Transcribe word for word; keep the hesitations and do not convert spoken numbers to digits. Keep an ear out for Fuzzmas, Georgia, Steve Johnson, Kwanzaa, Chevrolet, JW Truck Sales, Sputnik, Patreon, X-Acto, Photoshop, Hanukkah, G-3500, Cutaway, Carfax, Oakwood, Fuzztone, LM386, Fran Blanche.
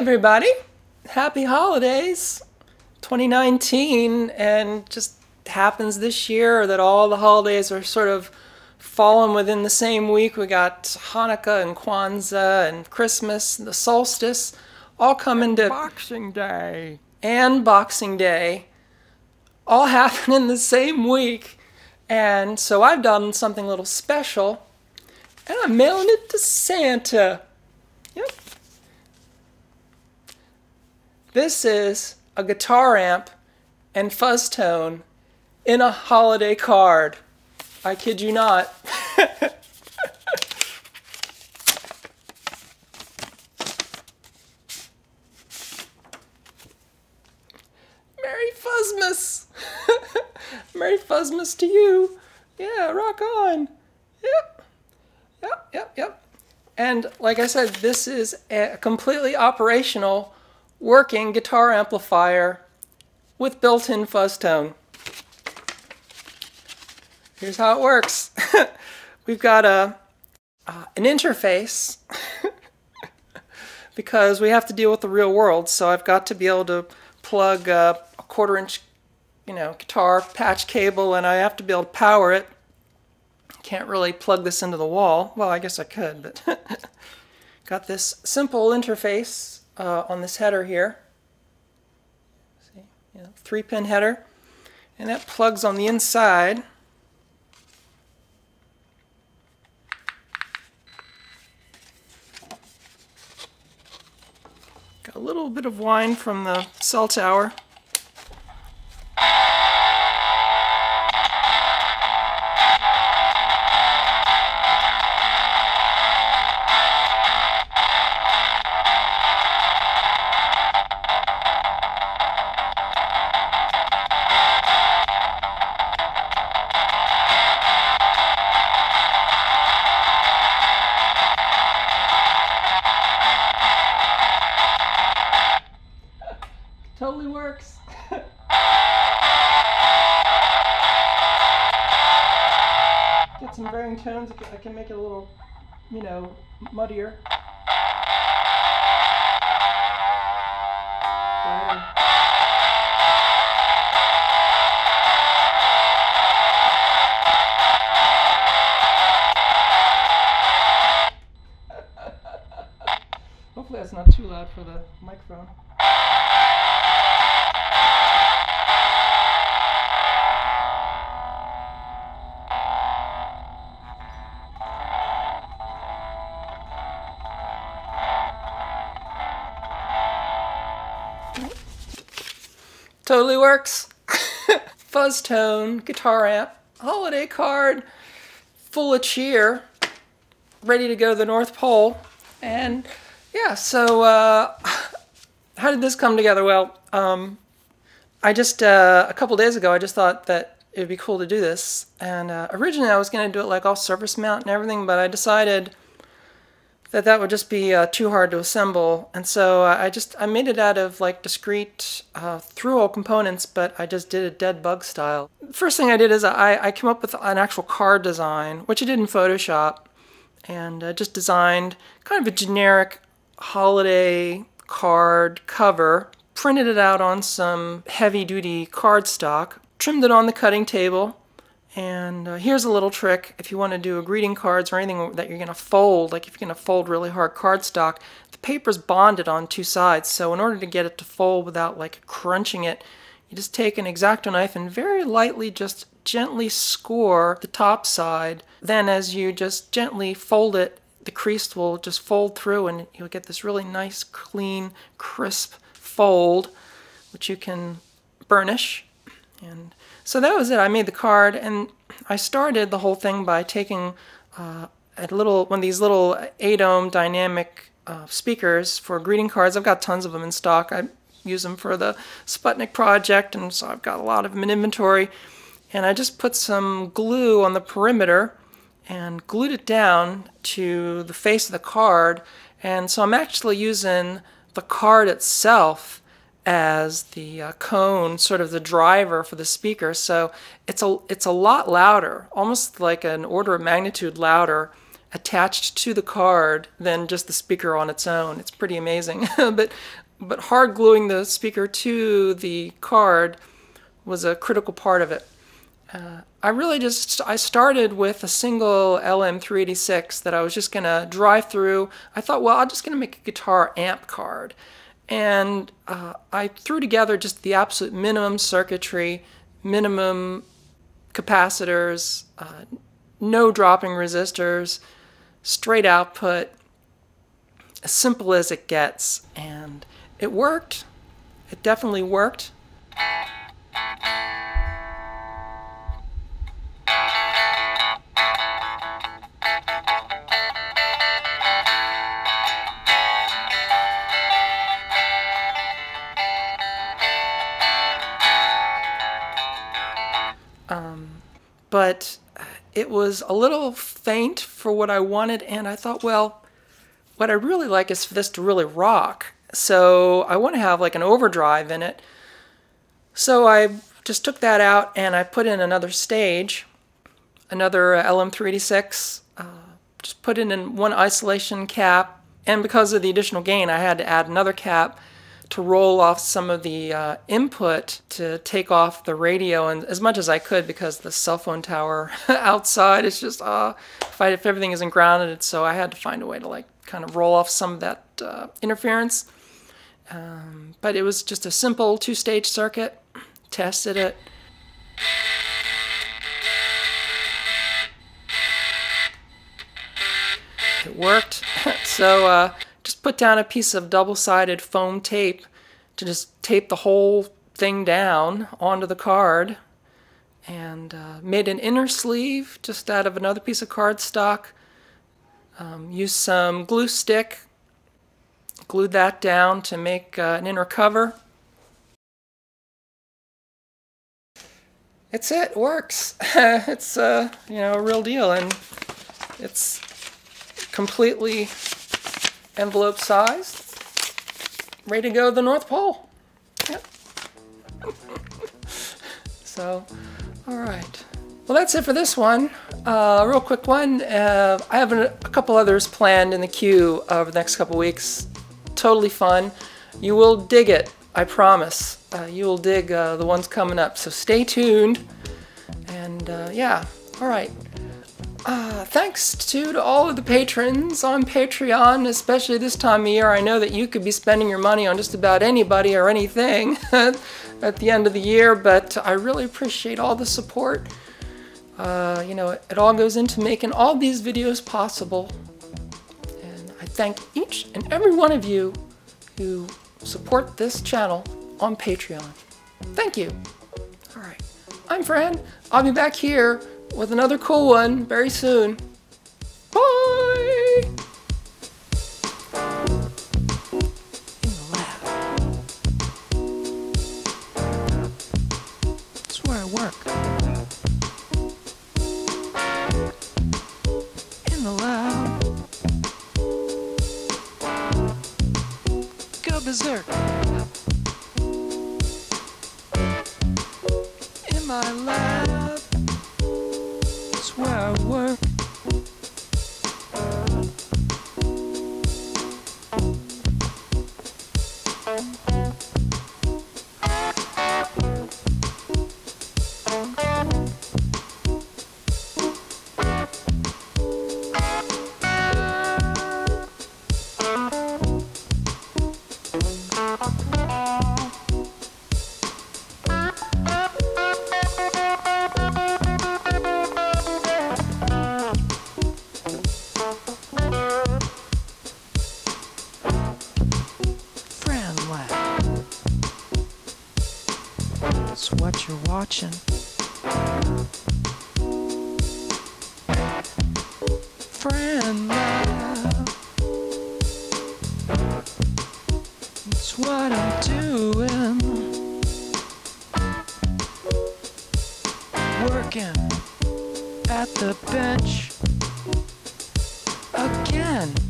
everybody! Happy holidays! twenty nineteen, and just happens this year that all the holidays are sort of fallen within the same week. We got Hanukkah and Kwanzaa and Christmas and the solstice all come into Boxing Day and Boxing Day all happen in the same week. And so I've done something a little special, and I'm mailing it to Santa. Yep. This is a guitar amp and fuzztone in a holiday card. I kid you not. Merry Fuzzmas! Merry Fuzzmas to you! Yeah, rock on! Yep, yep, yep, yep. And like I said, this is a completely operational working guitar amplifier with built-in fuzztone. Here's how it works. We've got a uh, an interface because we have to deal with the real world. So I've got to be able to plug uh, a quarter-inch, you know, guitar patch cable, and I have to be able to power it. Can't really plug this into the wall. Well, I guess I could, but got this simple interface. Uh, on this header here, see, you know, three-pin header, and that plugs on the inside. Got a little bit of whine from the cell tower. Totally works. Get some varying tones. I can make it a little, you know, muddier. Hopefully that's not too loud for the microphone. Totally works. Fuzztone, guitar amp, holiday card, full of cheer, ready to go to the North Pole. And yeah, so uh, how did this come together? Well, um, I just, uh, a couple days ago, I just thought that it'd be cool to do this. And uh, originally I was going to do it like all surface mount and everything, but I decided that that would just be uh, too hard to assemble, and so uh, I just I made it out of like discrete uh, through-hole components, but I just did it dead bug style. First thing I did is I, I came up with an actual card design, which I did in Photoshop, and I just designed kind of a generic holiday card cover, printed it out on some heavy-duty cardstock, trimmed it on the cutting table. And uh, here's a little trick if you want to do a greeting cards or anything that you're going to fold, like if you're going to fold really hard cardstock, the paper's bonded on two sides, so in order to get it to fold without like crunching it, you just take an X-Acto knife and very lightly just gently score the top side. Then as you just gently fold it, the crease will just fold through and you'll get this really nice, clean, crisp fold, which you can burnish. And so that was it. I made the card, and I started the whole thing by taking uh, a little one of these little eight ohm dynamic uh, speakers for greeting cards. I've got tons of them in stock. I use them for the Sputnik project, and so I've got a lot of them in inventory. And I just put some glue on the perimeter and glued it down to the face of the card. And so I'm actually using the card itself as the uh, cone, sort of the driver for the speaker, so it's a it's a lot louder, almost like an order of magnitude louder attached to the card than just the speaker on its own. It's pretty amazing. but but hard gluing the speaker to the card was a critical part of it. Uh, I really just, I started with a single L M three eighty-six that I was just going to drive through. I thought, well, I'm just going to make a guitar amp card. And uh, I threw together just the absolute minimum circuitry, minimum capacitors, uh, no dropping resistors, straight output, as simple as it gets. And it worked. It definitely worked. Um, but it was a little faint for what I wanted, and I thought, well, what I really like is for this to really rock. So I want to have like an overdrive in it. So I just took that out and I put in another stage, another L M three eighty-six, uh, just put in, in one isolation cap, and because of the additional gain I had to add another cap to roll off some of the uh, input to take off the radio, and as much as I could, because the cell phone tower outside is just, uh, if, I, if everything isn't grounded, so I had to find a way to like kind of roll off some of that uh, interference. Um, but it was just a simple two-stage circuit, tested it. It worked. So uh, just put down a piece of double-sided foam tape to just tape the whole thing down onto the card, and uh, made an inner sleeve just out of another piece of cardstock. Um, used some glue stick, glued that down to make uh, an inner cover. It's it, works. It's uh, you know, a real deal, and it's completely envelope sized, ready to go to the North Pole. Yep. So, all right. Well, that's it for this one. Uh, real quick one. Uh, I have a, a couple others planned in the queue over the next couple weeks. Totally fun. You will dig it. I promise. Uh, you will dig uh, the ones coming up, so stay tuned. And uh, yeah, all right. Uh, thanks to, to all of the patrons on Patreon, especially this time of year. I know that you could be spending your money on just about anybody or anything at the end of the year, but I really appreciate all the support. Uh, you know, it, it all goes into making all these videos possible. And I thank each and every one of you who support this channel on Patreon. Thank you. All right. I'm Fran. I'll be back here with another cool one very soon. Bye! In the lab. That's where I work. In the lab. Go berserk. In my lab. That's where I work. What you're watching. Fran Lab. It's what I'm doing. Working at the bench again.